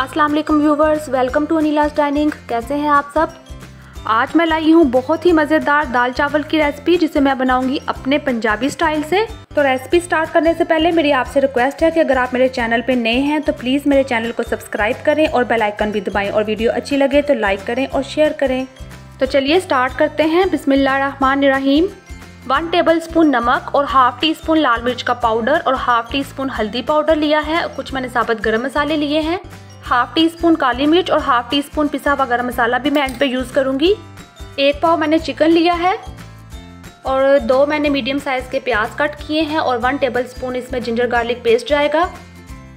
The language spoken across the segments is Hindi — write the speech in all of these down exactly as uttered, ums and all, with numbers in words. अस्सलाम वालेकुम viewers, welcome to Anila's dining. कैसे हैं आप सब? आज मैं लाई हूँ बहुत ही मज़ेदार दाल चावल की रेसिपी, जिसे मैं बनाऊंगी अपने पंजाबी स्टाइल से। तो रेसिपी स्टार्ट करने से पहले मेरी आपसे रिक्वेस्ट है कि अगर आप मेरे चैनल पे नए हैं तो प्लीज़ मेरे चैनल को सब्सक्राइब करें और बेल आइकन भी दबाएं, और वीडियो अच्छी लगे तो लाइक करें और शेयर करें। तो चलिए स्टार्ट करते हैं। बिस्मिल्लाहिर्रहमानिर्रहीम। वन टेबल स्पून नमक और हाफ़ टी स्पून लाल मिर्च का पाउडर और हाफ़ टी स्पून हल्दी पाउडर लिया है। कुछ मैंने साबुत गर्म मसाले लिए हैं, हाफ़ टी स्पून काली मिर्च और हाफ़ टी स्पून पिसा हुआ गरम मसाला भी मैं एंड पे यूज़ करूँगी। एक पाव मैंने चिकन लिया है और दो मैंने मीडियम साइज़ के प्याज कट किए हैं, और वन टेबल स्पून इसमें जिंजर गार्लिक पेस्ट जाएगा।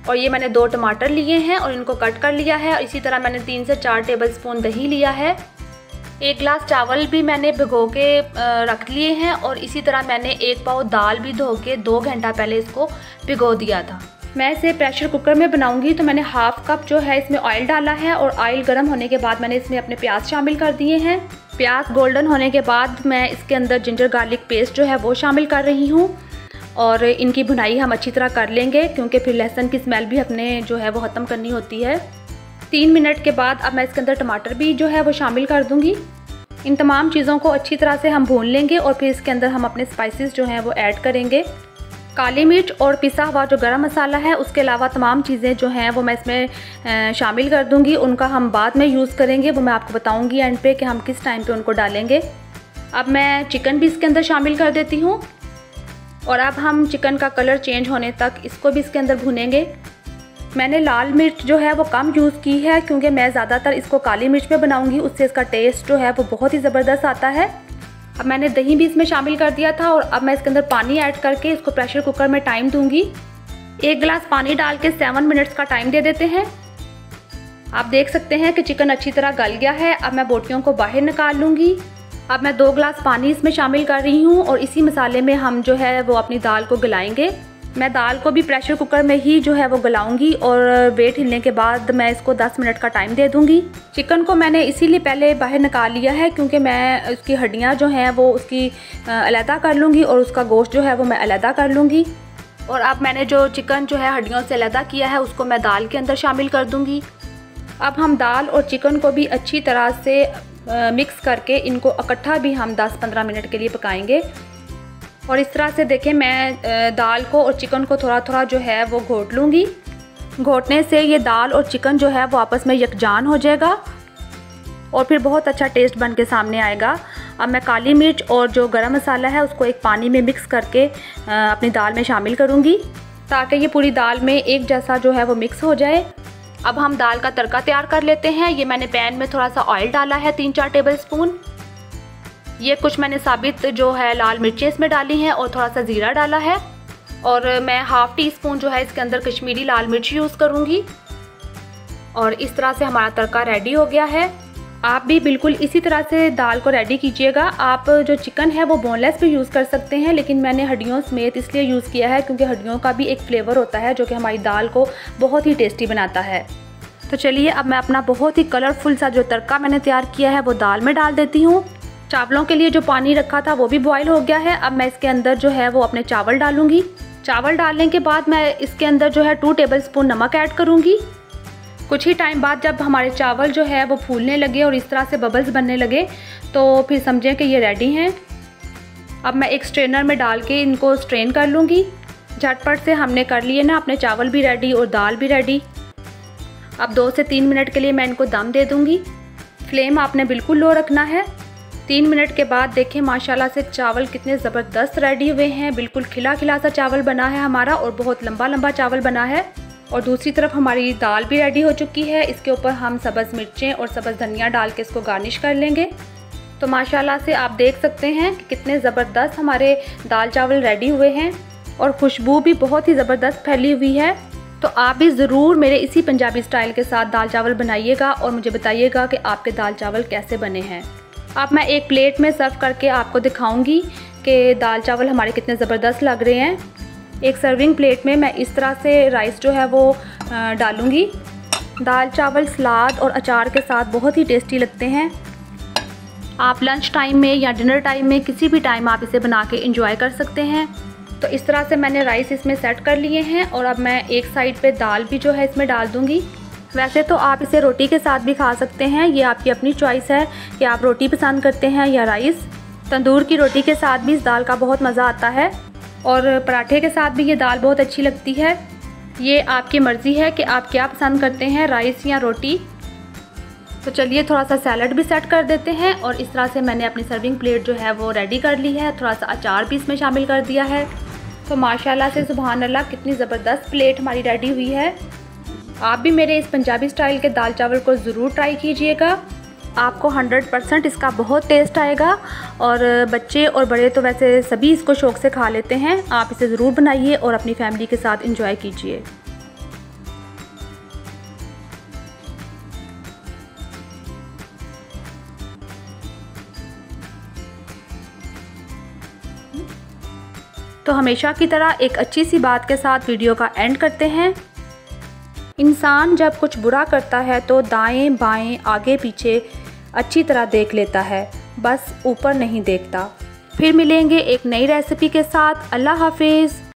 और ये मैंने दो टमाटर लिए हैं और इनको कट कर लिया है। इसी तरह मैंने तीन से चार टेबल स्पून दही लिया है। एक गिलास चावल भी मैंने भिगो के रख लिए हैं, और इसी तरह मैंने एक पाव दाल भी धो के दो घंटा पहले इसको भिगो दिया था। मैं इसे प्रेशर कुकर में बनाऊंगी, तो मैंने हाफ़ कप जो है इसमें ऑयल डाला है, और ऑयल गर्म होने के बाद मैंने इसमें अपने प्याज शामिल कर दिए हैं। प्याज गोल्डन होने के बाद मैं इसके अंदर जिंजर गार्लिक पेस्ट जो है वो शामिल कर रही हूँ, और इनकी भुनाई हम अच्छी तरह कर लेंगे, क्योंकि फिर लहसुन की स्मेल भी अपने जो है वो ख़त्म करनी होती है। तीन मिनट के बाद अब मैं इसके अंदर टमाटर भी जो है वो शामिल कर दूँगी। इन तमाम चीज़ों को अच्छी तरह से हम भून लेंगे, और फिर इसके अंदर हम अपने स्पाइसेस जो हैं वो ऐड करेंगे। काली मिर्च और पिसा हुआ जो गरम मसाला है, उसके अलावा तमाम चीज़ें जो हैं वो मैं इसमें शामिल कर दूंगी। उनका हम बाद में यूज़ करेंगे, वो मैं आपको बताऊंगी एंड पे कि हम किस टाइम पे उनको डालेंगे। अब मैं चिकन भी इसके अंदर शामिल कर देती हूँ, और अब हम चिकन का कलर चेंज होने तक इसको भी इसके अंदर भूनेंगे। मैंने लाल मिर्च जो है वो कम यूज़ की है, क्योंकि मैं ज़्यादातर इसको काली मिर्च में बनाऊँगी, उससे इसका टेस्ट जो है वो बहुत ही ज़बरदस्त आता है। अब मैंने दही भी इसमें शामिल कर दिया था, और अब मैं इसके अंदर पानी ऐड करके इसको प्रेशर कुकर में टाइम दूंगी। एक गिलास पानी डाल के सेवन मिनट्स का टाइम दे देते हैं। आप देख सकते हैं कि चिकन अच्छी तरह गल गया है। अब मैं बोटियों को बाहर निकाल लूँगी। अब मैं दो गिलास पानी इसमें शामिल कर रही हूँ, और इसी मसाले में हम जो है वो अपनी दाल को गलाएँगे। मैं दाल को भी प्रेशर कुकर में ही जो है वो गलाऊंगी, और वेट हिलने के बाद मैं इसको दस मिनट का टाइम दे दूंगी। चिकन को मैंने इसीलिए पहले बाहर निकाल लिया है, क्योंकि मैं उसकी हड्डियां जो हैं वो उसकी अलहदा कर लूँगी, और उसका गोश्त जो है वो मैं अलहदा कर लूँगी। और अब मैंने जो चिकन जो है हड्डियों से अलहदा किया है, उसको मैं दाल के अंदर शामिल कर दूँगी। अब हम दाल और चिकन को भी अच्छी तरह से मिक्स करके इनको इकट्ठा भी हम दस पंद्रह मिनट के लिए पकाएँगे। और इस तरह से देखें, मैं दाल को और चिकन को थोड़ा थोड़ा जो है वो घोट लूँगी। घोटने से ये दाल और चिकन जो है वो आपस में यकजान हो जाएगा, और फिर बहुत अच्छा टेस्ट बन के सामने आएगा। अब मैं काली मिर्च और जो गरम मसाला है उसको एक पानी में मिक्स करके अपनी दाल में शामिल करूँगी, ताकि ये पूरी दाल में एक जैसा जो है वो मिक्स हो जाए। अब हम दाल का तड़का तैयार कर लेते हैं। ये मैंने पैन में थोड़ा सा ऑयल डाला है, तीन चार टेबल स्पून। ये कुछ मैंने साबित जो है लाल मिर्चें इसमें डाली हैं, और थोड़ा सा ज़ीरा डाला है, और मैं हाफ़ टी स्पून जो है इसके अंदर कश्मीरी लाल मिर्च यूज़ करूँगी। और इस तरह से हमारा तड़का रेडी हो गया है। आप भी बिल्कुल इसी तरह से दाल को रेडी कीजिएगा। आप जो चिकन है वो बोनलेस भी यूज़ कर सकते हैं, लेकिन मैंने हड्डियों समेत इसलिए यूज़ किया है क्योंकि हड्डियों का भी एक फ्लेवर होता है जो कि हमारी दाल को बहुत ही टेस्टी बनाता है। तो चलिए, अब मैं अपना बहुत ही कलरफुल सा जो तड़का मैंने तैयार किया है वो दाल में डाल देती हूँ। चावलों के लिए जो पानी रखा था वो भी बॉयल हो गया है। अब मैं इसके अंदर जो है वो अपने चावल डालूंगी। चावल डालने के बाद मैं इसके अंदर जो है टू टेबलस्पून नमक ऐड करूंगी। कुछ ही टाइम बाद जब हमारे चावल जो है वो फूलने लगे और इस तरह से बबल्स बनने लगे, तो फिर समझें कि ये रेडी हैं। अब मैं एक स्ट्रेनर में डाल के इनको स्ट्रेन कर लूँगी। झटपट से हमने कर लिए ना अपने चावल भी रेडी और दाल भी रेडी। अब दो से तीन मिनट के लिए मैं इनको दम दे दूँगी। फ्लेम आपने बिल्कुल लो रखना है। तीन मिनट के बाद देखें, माशाल्लाह से चावल कितने ज़बरदस्त रेडी हुए हैं। बिल्कुल खिला खिला सा चावल बना है हमारा, और बहुत लंबा लंबा चावल बना है। और दूसरी तरफ हमारी दाल भी रेडी हो चुकी है। इसके ऊपर हम सब्ज़ मिर्चें और सब्ज़ धनिया डाल के इसको गार्निश कर लेंगे। तो माशाल्लाह से आप देख सकते हैं कि कितने ज़बरदस्त हमारे दाल चावल रेडी हुए हैं, और खुशबू भी बहुत ही ज़बरदस्त फैली हुई है। तो आप भी ज़रूर मेरे इसी पंजाबी स्टाइल के साथ दाल चावल बनाइएगा, और मुझे बताइएगा कि आपके दाल चावल कैसे बने हैं। अब मैं एक प्लेट में सर्व करके आपको दिखाऊंगी कि दाल चावल हमारे कितने ज़बरदस्त लग रहे हैं। एक सर्विंग प्लेट में मैं इस तरह से राइस जो है वो डालूंगी। दाल चावल सलाद और अचार के साथ बहुत ही टेस्टी लगते हैं। आप लंच टाइम में या डिनर टाइम में किसी भी टाइम आप इसे बना के इंजॉय कर सकते हैं। तो इस तरह से मैंने राइस इसमें सेट कर लिए हैं, और अब मैं एक साइड पर दाल भी जो है इसमें डाल दूँगी। वैसे तो आप इसे रोटी के साथ भी खा सकते हैं, ये आपकी अपनी चॉइस है कि आप रोटी पसंद करते हैं या राइस। तंदूर की रोटी के साथ भी इस दाल का बहुत मज़ा आता है और पराठे के साथ भी ये दाल बहुत अच्छी लगती है। ये आपकी मर्ज़ी है कि आप क्या पसंद करते हैं, राइस या रोटी। तो चलिए थोड़ा सा सैलड भी सेट कर देते हैं और इस तरह से मैंने अपनी सर्विंग प्लेट जो है वो रेडी कर ली है। थोड़ा सा अचार भी इसमें शामिल कर दिया है। तो माशाल्लाह से सुभान अल्लाह कितनी ज़बरदस्त प्लेट हमारी रेडी हुई है। आप भी मेरे इस पंजाबी स्टाइल के दाल चावल को ज़रूर ट्राई कीजिएगा, आपको हंड्रेड परसेंट इसका बहुत टेस्ट आएगा और बच्चे और बड़े तो वैसे सभी इसको शौक़ से खा लेते हैं। आप इसे ज़रूर बनाइए और अपनी फैमिली के साथ एंजॉय कीजिए। तो हमेशा की तरह एक अच्छी सी बात के साथ वीडियो का एंड करते हैं। इंसान जब कुछ बुरा करता है तो दाएं बाएं आगे पीछे अच्छी तरह देख लेता है, बस ऊपर नहीं देखता। फिर मिलेंगे एक नई रेसिपी के साथ। अल्लाह हाफिज़।